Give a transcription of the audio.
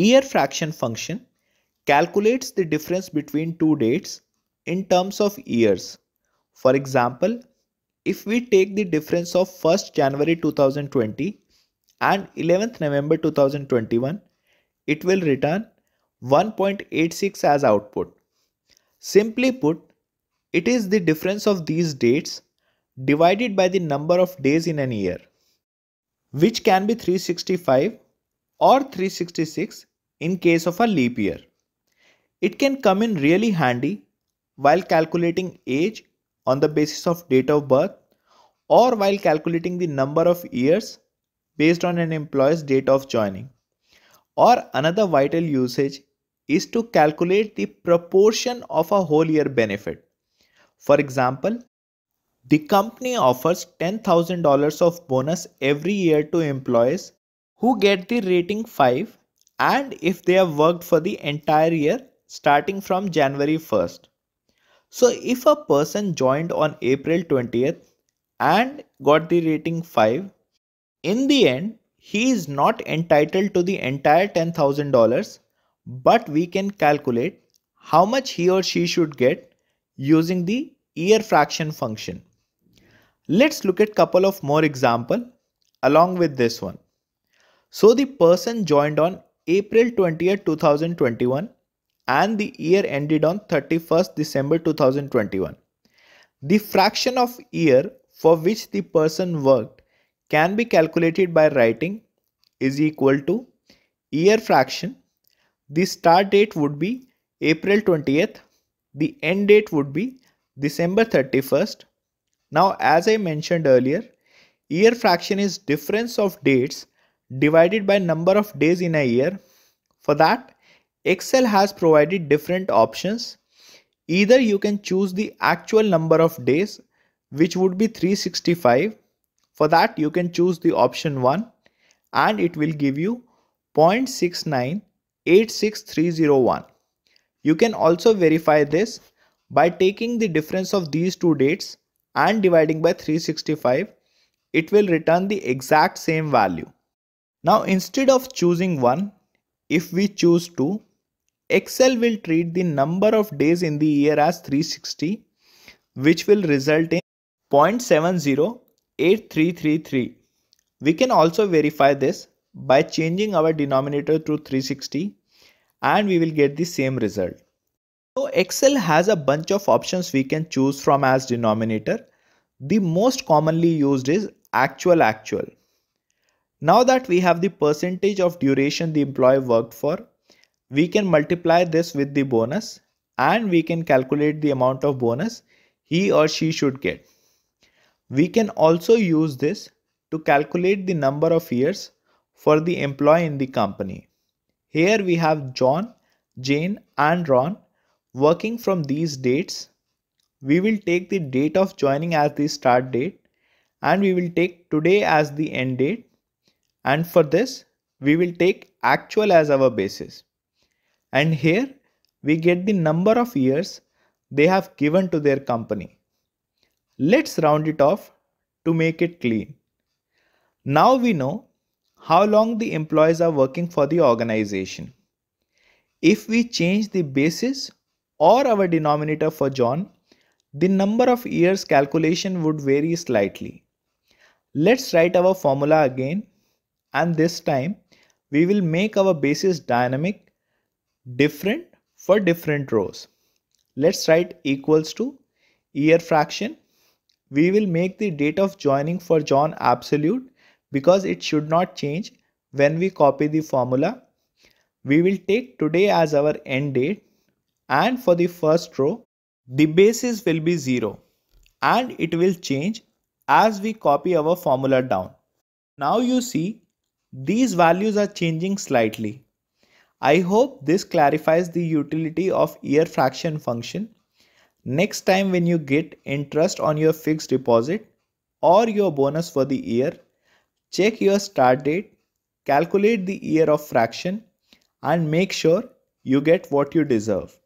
Year fraction function calculates the difference between two dates in terms of years. For example, if we take the difference of 1st January 2020 and 11th November 2021, it will return 1.86 as output. Simply put, it is the difference of these dates divided by the number of days in an year, which can be 365 or 366 in case of a leap year. It can come in really handy while calculating age on the basis of date of birth, or while calculating the number of years based on an employee's date of joining. Or another vital usage is to calculate the proportion of a whole year benefit. For example, the company offers $10,000 of bonus every year to employees who get the rating 5 and if they have worked for the entire year starting from January 1st. So if a person joined on April 20th and got the rating 5, in the end, he is not entitled to the entire $10,000, but we can calculate how much he or she should get using the year fraction function. Let's look at a couple of more examples along with this one. So the person joined on April 20th, 2021. And the year ended on 31st December 2021. The fraction of year for which the person worked can be calculated by writing is equal to year fraction. The start date would be April 20th. The end date would be December 31st. Now, as I mentioned earlier, year fraction is difference of dates divided by number of days in a year. For that, Excel has provided different options. Either you can choose the actual number of days, which would be 365. For that, you can choose the option 1 and it will give you 0.6986301. You can also verify this by taking the difference of these two dates and dividing by 365. It will return the exact same value. Now, instead of choosing 1, if we choose 2, Excel will treat the number of days in the year as 360, which will result in 0.708333. We can also verify this by changing our denominator to 360 and we will get the same result. So Excel has a bunch of options we can choose from as denominator. The most commonly used is actual. Now that we have the percentage of duration the employee worked for, we can multiply this with the bonus and we can calculate the amount of bonus he or she should get. We can also use this to calculate the number of years for the employee in the company. Here we have John, Jane and Ron working from these dates. We will take the date of joining as the start date and we will take today as the end date, and for this we will take actual as our basis. And here we get the number of years they have given to their company. Let's round it off to make it clean. Now we know how long the employees are working for the organization. If we change the basis or our denominator for John, the number of years calculation would vary slightly. Let's write our formula again, and this time we will make our basis dynamic different for different rows. Let's write equals to year fraction. We will make the date of joining for John absolute because it should not change when we copy the formula. We will take today as our end date, and for the first row the basis will be 0 and it will change as we copy our formula down. Now you see these values are changing slightly. I hope this clarifies the utility of year fraction function. Next time when you get interest on your fixed deposit or your bonus for the year, check your start date, calculate the year of fraction, and make sure you get what you deserve.